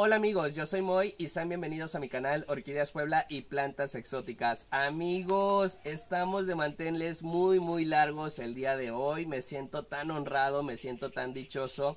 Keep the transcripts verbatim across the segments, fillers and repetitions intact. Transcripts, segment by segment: Hola amigos, yo soy Moy y sean bienvenidos a mi canal Orquídeas Puebla y Plantas Exóticas. Amigos, estamos de manteles muy muy largos el día de hoy. Me siento tan honrado, me siento tan dichoso,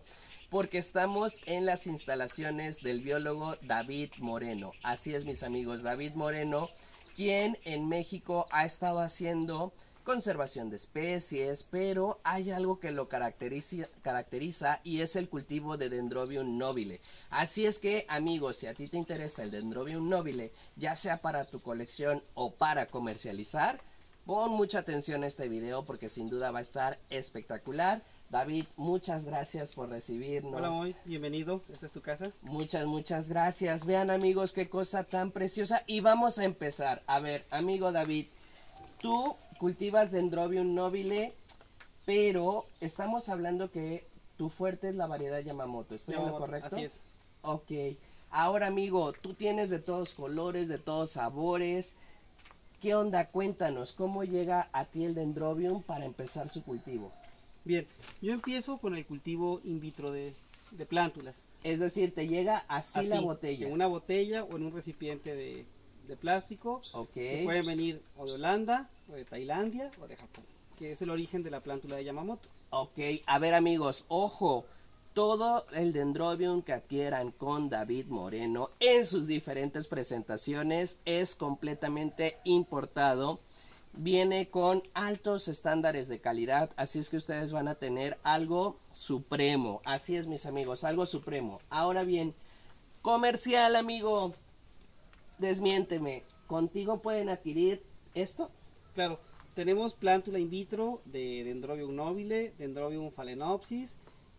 porque estamos en las instalaciones del biólogo David Moreno. Así es mis amigos, David Moreno, quien en México ha estado haciendo conservación de especies, pero hay algo que lo caracteriza, caracteriza y es el cultivo de Dendrobium Nobile. Así es que amigos, si a ti te interesa el Dendrobium Nobile, ya sea para tu colección o para comercializar, pon mucha atención a este video porque sin duda va a estar espectacular. David, muchas gracias por recibirnos. Hola Moy, bienvenido, esta es tu casa. Muchas, muchas gracias. Vean amigos, qué cosa tan preciosa. Y vamos a empezar. A ver, amigo David, tú cultivas Dendrobium Nobile, pero estamos hablando que tu fuerte es la variedad Yamamoto, ¿estoy en lo correcto? Así es. Ok, ahora amigo, tú tienes de todos colores, de todos sabores. ¿Qué onda? Cuéntanos, ¿cómo llega a ti el Dendrobium para empezar su cultivo? Bien, yo empiezo con el cultivo in vitro de, de plántulas. Es decir, te llega así, así la botella. En una botella o en un recipiente de... de plástico, okay, que pueden venir o de Holanda, o de Tailandia, o de Japón, que es el origen de la plántula de Yamamoto. Ok, a ver amigos, ojo, todo el Dendrobium que adquieran con David Moreno en sus diferentes presentaciones es completamente importado, viene con altos estándares de calidad, así es que ustedes van a tener algo supremo, así es mis amigos, algo supremo. Ahora bien, comercial amigo, desmiénteme, ¿contigo pueden adquirir esto? Claro, tenemos plántula in vitro de Dendrobium Nobile, Dendrobium phalaenopsis,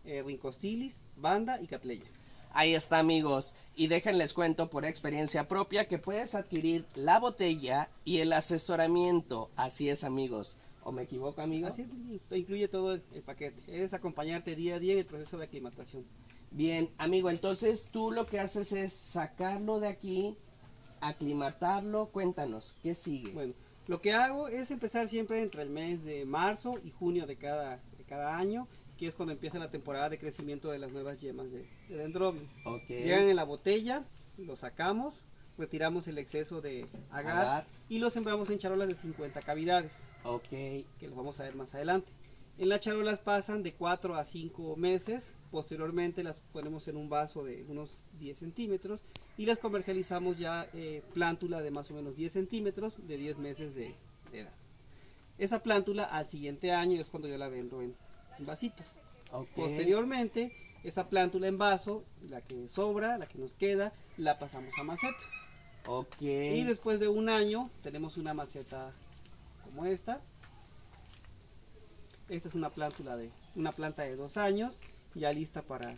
eh, rincostilis, banda y catleya. Ahí está amigos, y déjenles cuento por experiencia propia que puedes adquirir la botella y el asesoramiento, así es amigos. ¿O me equivoco, amigo? Así incluye todo el paquete. Es acompañarte día a día en el proceso de aclimatación. Bien, amigo, entonces tú lo que haces es sacarlo de aquí, aclimatarlo, cuéntanos, ¿qué sigue? Bueno, lo que hago es empezar siempre entre el mes de marzo y junio de cada, de cada año, que es cuando empieza la temporada de crecimiento de las nuevas yemas de, de Dendrobium. Okay. Llegan en la botella, lo sacamos, retiramos el exceso de agar, agar y lo sembramos en charolas de cincuenta cavidades, okay, que lo vamos a ver más adelante. En las charolas pasan de cuatro a cinco meses, posteriormente las ponemos en un vaso de unos diez centímetros y las comercializamos ya eh, plántula de más o menos diez centímetros de diez meses de, de edad. Esa plántula al siguiente año es cuando yo la vendo en, en vasitos. Okay. Posteriormente, esa plántula en vaso, la que sobra, la que nos queda, la pasamos a maceta. Okay. Y después de un año tenemos una maceta como esta. Esta es una plántula de una planta de dos años, ya lista para,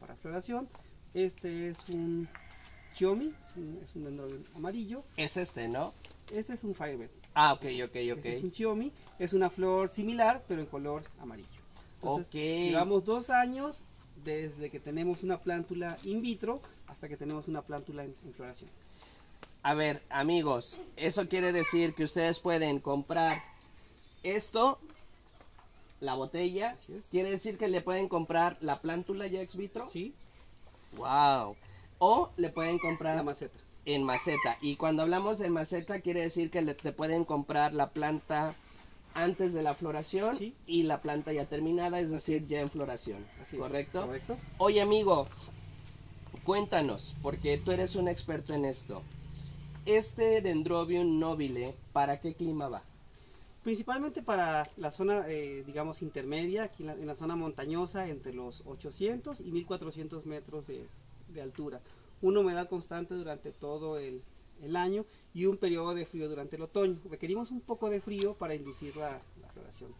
para floración. Este es un chiomi, es un, es un dendrobium amarillo. Es este, ¿no? Este es un firebird. Ah, ok, ok, ok. Este es un chiomi, es una flor similar, pero en color amarillo. Entonces, okay, llevamos dos años desde que tenemos una plántula in vitro hasta que tenemos una plántula en, en floración. A ver, amigos, eso quiere decir que ustedes pueden comprar esto, la botella, quiere decir que le pueden comprar la plántula ya ex vitro. Sí. Wow. O le pueden comprar la maceta. En maceta. Y cuando hablamos de maceta, quiere decir que le, te pueden comprar la planta antes de la floración, sí, y la planta ya terminada, es decir, es ya en floración. Así ¿correcto? Es. Correcto. Oye, amigo, cuéntanos, porque tú eres un experto en esto. Este Dendrobium Nobile, ¿para qué clima va? Principalmente para la zona, eh, digamos, intermedia, aquí en la, en la zona montañosa, entre los ochocientos y mil cuatrocientos metros de, de altura. Una humedad constante durante todo el, el año y un periodo de frío durante el otoño. Requerimos un poco de frío para inducir la, la floración.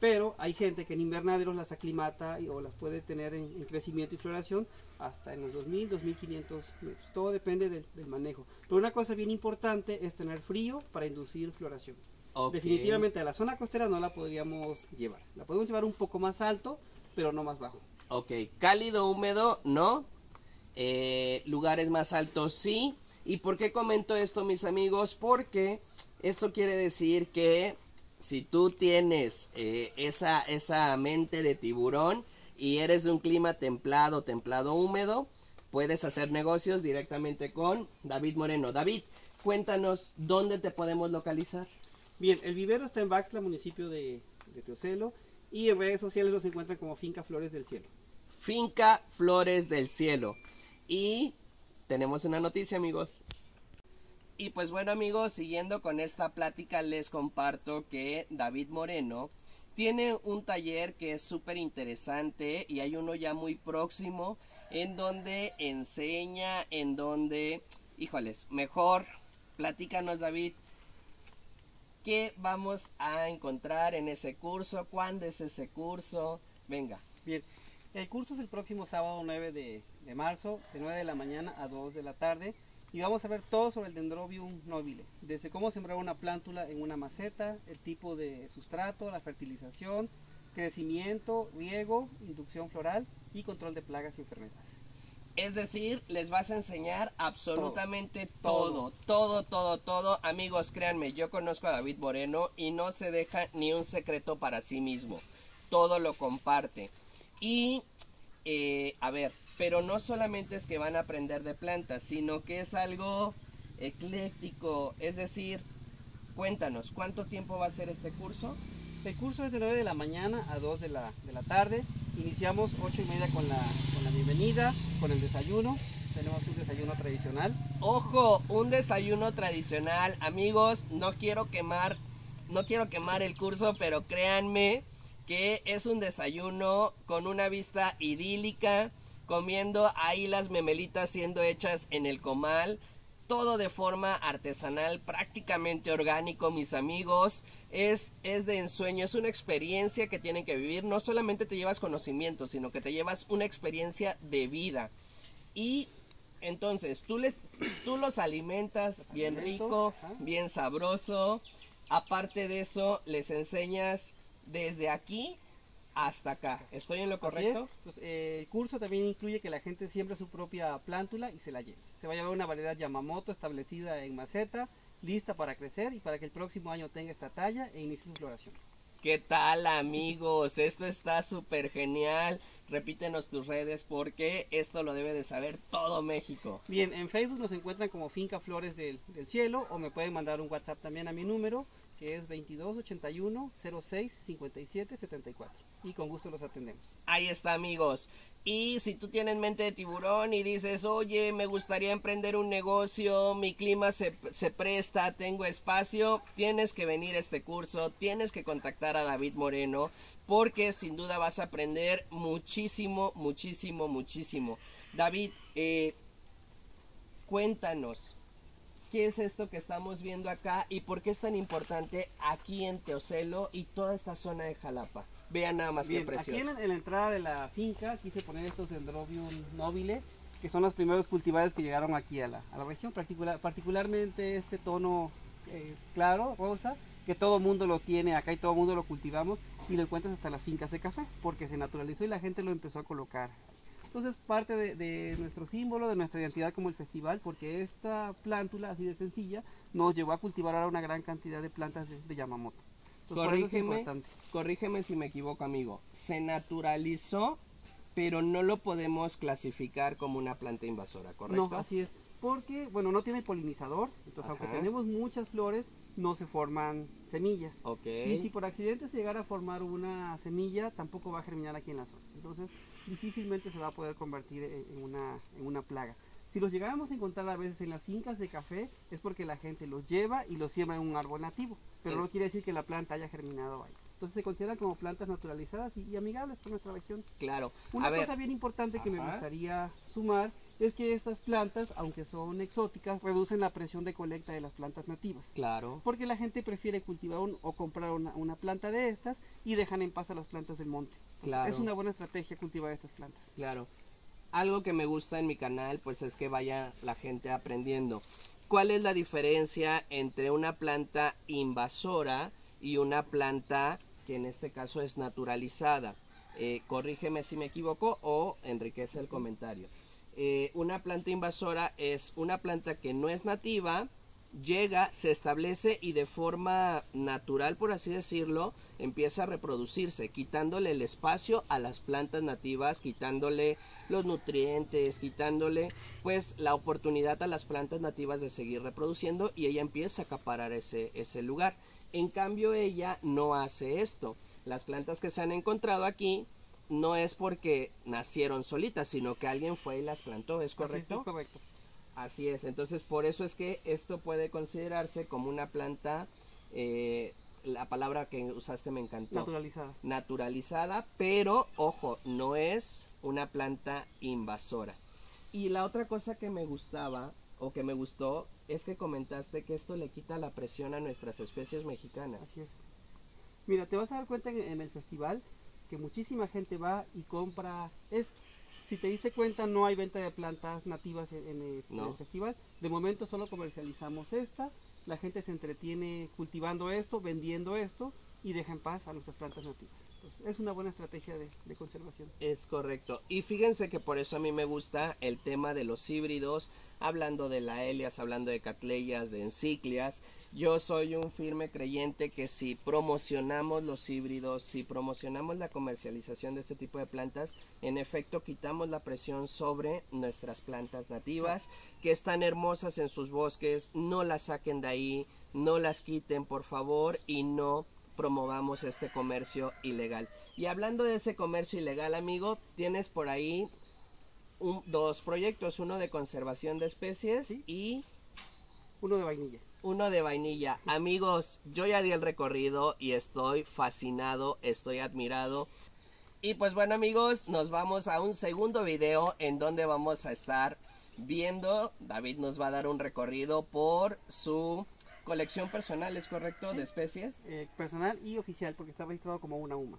Pero hay gente que en invernaderos las aclimata y, o las puede tener en, en crecimiento y floración hasta en los dos mil, dos mil quinientos metros. Todo depende del, del manejo. Pero una cosa bien importante es tener frío para inducir floración. Okay. Definitivamente a la zona costera no la podríamos llevar. La podemos llevar un poco más alto, pero no más bajo. Ok, cálido, húmedo, no. Eh, lugares más altos, sí. ¿Y por qué comento esto, mis amigos? Porque esto quiere decir que si tú tienes eh, esa, esa mente de tiburón y eres de un clima templado, templado, húmedo, puedes hacer negocios directamente con David Moreno. David, cuéntanos dónde te podemos localizar. Bien, el vivero está en Baxtla, municipio de, de Teocelo, y en redes sociales los encuentran como Finca Flores del Cielo. Finca Flores del Cielo. Y tenemos una noticia, amigos. Y pues bueno, amigos, siguiendo con esta plática, les comparto que David Moreno tiene un taller que es súper interesante, y hay uno ya muy próximo en donde enseña, en donde... Híjoles, mejor platícanos, David, ¿qué vamos a encontrar en ese curso? ¿Cuándo es ese curso? Venga. Bien, el curso es el próximo sábado nueve de marzo, de nueve de la mañana a dos de la tarde. Y vamos a ver todo sobre el Dendrobium Nobile, desde cómo sembrar una plántula en una maceta, el tipo de sustrato, la fertilización, crecimiento, riego, inducción floral y control de plagas y enfermedades. Es decir, les vas a enseñar absolutamente todo, todo, todo, todo, todo. Amigos, créanme, yo conozco a David Moreno y no se deja ni un secreto para sí mismo. Todo lo comparte. Y, eh, a ver... Pero no solamente es que van a aprender de plantas, sino que es algo ecléctico. Es decir, cuéntanos, ¿cuánto tiempo va a ser este curso? El curso es de nueve de la mañana a dos de la tarde. Iniciamos ocho y media con la, con la bienvenida, con el desayuno. Tenemos un desayuno tradicional. ¡Ojo! Un desayuno tradicional. Amigos, no quiero quemar, no quiero quemar el curso, pero créanme que es un desayuno con una vista idílica, comiendo ahí las memelitas siendo hechas en el comal, todo de forma artesanal, prácticamente orgánico, mis amigos. Es, es de ensueño, es una experiencia que tienen que vivir. No solamente te llevas conocimiento, sino que te llevas una experiencia de vida. Y entonces tú, les, tú los alimentas bien rico, bien sabroso. Aparte de eso, les enseñas desde aquí hasta acá. ¿Estoy en lo correcto? Pues, eh, el curso también incluye que la gente siembre su propia plántula y se la lleve. Se va a llevar una variedad Yamamoto establecida en maceta, lista para crecer y para que el próximo año tenga esta talla e inicie su floración. ¿Qué tal, amigos? Esto está súper genial. Repítenos tus redes porque esto lo debe de saber todo México. Bien, en Facebook nos encuentran como Finca Flores del, del Cielo, o me pueden mandar un WhatsApp también a mi número, que es veintidós ochenta y uno, cero seis, cincuenta y siete, setenta y cuatro. Y con gusto los atendemos. Ahí está, amigos. Y si tú tienes mente de tiburón y dices, oye, me gustaría emprender un negocio, mi clima se, se presta, tengo espacio, tienes que venir a este curso, tienes que contactar a David Moreno, porque sin duda vas a aprender muchísimo, muchísimo, muchísimo. David, eh, cuéntanos, ¿qué es esto que estamos viendo acá y por qué es tan importante aquí en Teocelo y toda esta zona de Jalapa? Vean nada más. Bien, que precioso. Aquí en, en la entrada de la finca quise poner estos Dendrobium Nobile, que son los primeros cultivares que llegaron aquí a la, a la región, particular, particularmente este tono eh, claro, rosa, que todo mundo lo tiene acá y todo mundo lo cultivamos y lo encuentras hasta las fincas de café, porque se naturalizó y la gente lo empezó a colocar. Entonces parte de, de nuestro símbolo, de nuestra identidad como el festival, porque esta plántula así de sencilla nos llevó a cultivar ahora una gran cantidad de plantas de, de Yamamoto. Entonces, corrígeme, corrígeme si me equivoco, amigo. Se naturalizó, pero no lo podemos clasificar como una planta invasora, ¿correcto? No, así es, porque bueno, no tiene polinizador, entonces ajá, aunque tenemos muchas flores, no se forman semillas. Okay. Y si por accidente se llegara a formar una semilla, tampoco va a germinar aquí en la zona. Entonces difícilmente se va a poder convertir en una, en una plaga. Si los llegáramos a encontrar a veces en las fincas de café, es porque la gente los lleva y los siembra en un árbol nativo, pero es... no quiere decir que la planta haya germinado ahí. Entonces se consideran como plantas naturalizadas y, y amigables por nuestra región. Claro. Una a cosa ver... bien importante que ajá, me gustaría sumar es que estas plantas, aunque son exóticas, reducen la presión de colecta de las plantas nativas. Claro. Porque la gente prefiere cultivar un, o comprar una, una planta de estas y dejan en paz a las plantas del monte. Claro. Es una buena estrategia cultivar estas plantas. Claro. Algo que me gusta en mi canal, pues es que vaya la gente aprendiendo. ¿Cuál es la diferencia entre una planta invasora y una planta que en este caso es naturalizada? Eh, corrígeme si me equivoco o enriquece el comentario. Eh, una planta invasora es una planta que no es nativa, llega, se establece y de forma natural, por así decirlo, empieza a reproducirse, quitándole el espacio a las plantas nativas, quitándole los nutrientes, quitándole pues la oportunidad a las plantas nativas de seguir reproduciendo, y ella empieza a acaparar ese, ese lugar. En cambio, ella no hace esto. Las plantas que se han encontrado aquí no es porque nacieron solitas, sino que alguien fue y las plantó, ¿es correcto? Así es, correcto. Así es, entonces por eso es que esto puede considerarse como una planta, eh, la palabra que usaste me encantó. Naturalizada. Naturalizada, pero ojo, no es una planta invasora. Y la otra cosa que me gustaba, o que me gustó, es que comentaste que esto le quita la presión a nuestras especies mexicanas. Así es. Mira, te vas a dar cuenta en, en el festival que muchísima gente va y compra esto. Si te diste cuenta, no hay venta de plantas nativas en el, no. en el festival. De momento solo comercializamos esta. La gente se entretiene cultivando esto, vendiendo esto, y deja en paz a nuestras plantas nativas. Entonces, es una buena estrategia de, de conservación. Es correcto. Y fíjense que por eso a mí me gusta el tema de los híbridos, hablando de laelias, hablando de catleyas, de enciclias. Yo soy un firme creyente que si promocionamos los híbridos, si promocionamos la comercialización de este tipo de plantas, en efecto quitamos la presión sobre nuestras plantas nativas, que están hermosas en sus bosques. No las saquen de ahí, no las quiten, por favor, y no promovamos este comercio ilegal. Y hablando de ese comercio ilegal, amigo, tienes por ahí un, dos proyectos, uno de conservación de especies, ¿sí? Y uno de vainilla. Uno de vainilla. Amigos, yo ya di el recorrido y estoy fascinado, estoy admirado. Y pues bueno, amigos, nos vamos a un segundo video en donde vamos a estar viendo. David nos va a dar un recorrido por su colección personal, ¿es correcto? Sí. ¿De especies? Eh, personal y oficial, porque está registrado como una U M A.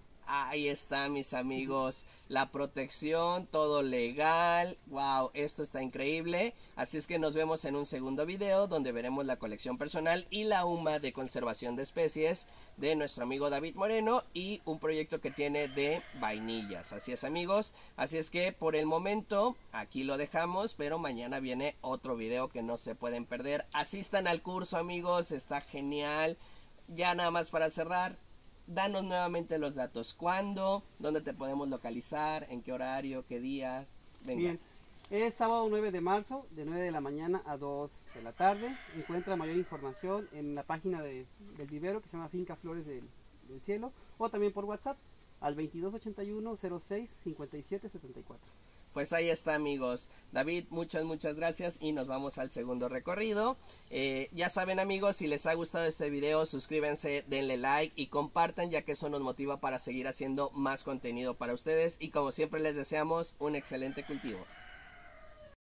Ahí está, mis amigos, la protección, todo legal. Wow, esto está increíble. Así es que nos vemos en un segundo video donde veremos la colección personal y la U M A de conservación de especies de nuestro amigo David Moreno, y un proyecto que tiene de vainillas. Así es, amigos, así es que por el momento aquí lo dejamos, pero mañana viene otro video que no se pueden perder. Asistan al curso, amigos, está genial. Ya nada más para cerrar, danos nuevamente los datos. ¿Cuándo? ¿Dónde te podemos localizar? ¿En qué horario? ¿Qué día? Venga. Bien, es sábado nueve de marzo, de nueve de la mañana a dos de la tarde. Encuentra mayor información en la página de, del vivero, que se llama Finca Flores del, del Cielo, o también por WhatsApp al veintidós ochenta y uno, cero seis, cincuenta y siete setenta y cuatro. Pues ahí está, amigos. David, muchas, muchas gracias, y nos vamos al segundo recorrido. Eh, ya saben, amigos, si les ha gustado este video, suscríbanse, denle like y compartan, ya que eso nos motiva para seguir haciendo más contenido para ustedes. Y como siempre, les deseamos un excelente cultivo.